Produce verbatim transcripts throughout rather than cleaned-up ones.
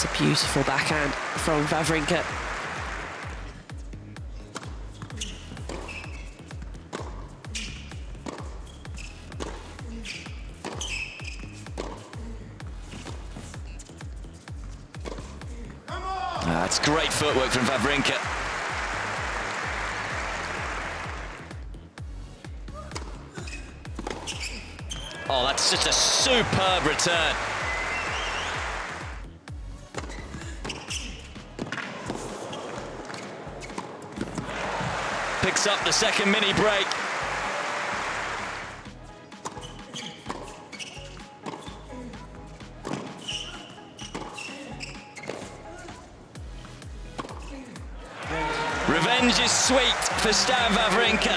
It's a beautiful backhand from Wawrinka. Oh, that's great footwork from Wawrinka. Oh, that's just a superb return. Picks up the second mini break. Revenge is sweet for Stan Wawrinka.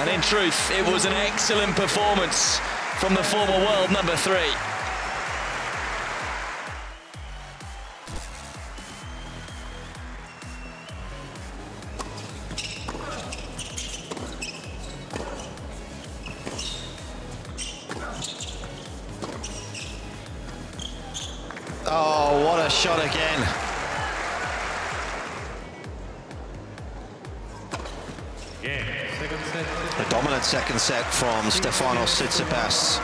And in truth, it was an excellent performance from the former world number three. Oh, what a shot again. Yeah. A dominant second set from Stefanos Tsitsipas.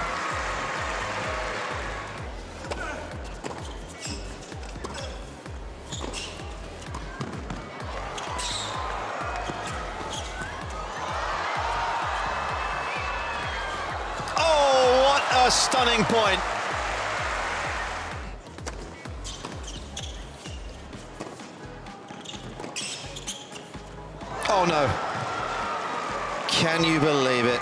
Oh, what a stunning point! Oh no. Can you believe it?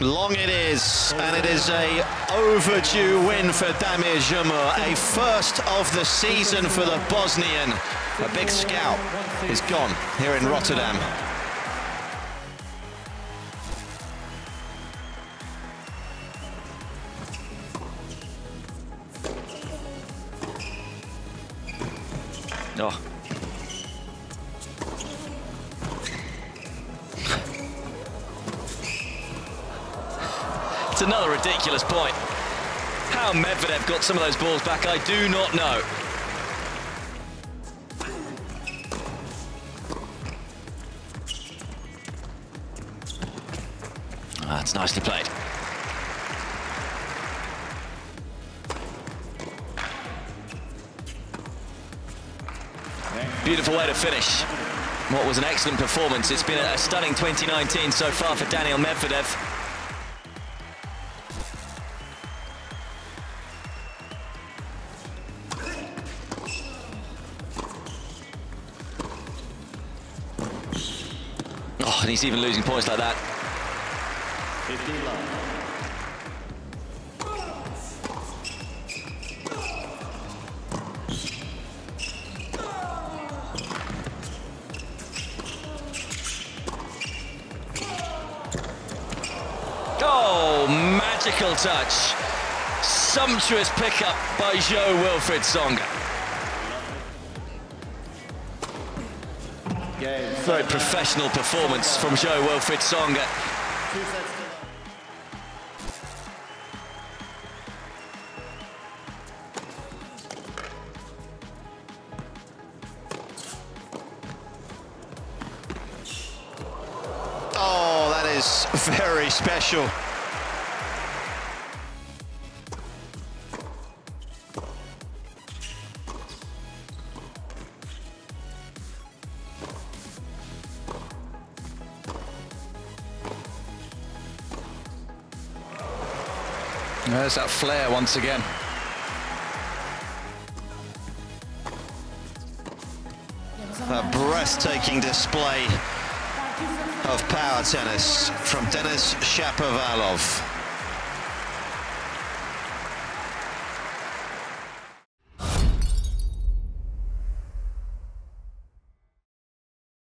Long it is, and it is a overdue win for Damir Jumur, a first of the season for the Bosnian. A big scalp is gone here in Rotterdam. Oh. It's another ridiculous point. How Medvedev got some of those balls back, I do not know. Oh, that's nicely played. Beautiful way to finish what was an excellent performance. It's been a stunning twenty nineteen so far for Daniil Medvedev. Oh, and he's even losing points like that. Magical touch, sumptuous pickup by Joe Wilfried Tsonga. Very professional performance from Joe Wilfried Tsonga. Oh, that is very special. There's that flare once again. A breathtaking display of power tennis from Denis Shapovalov.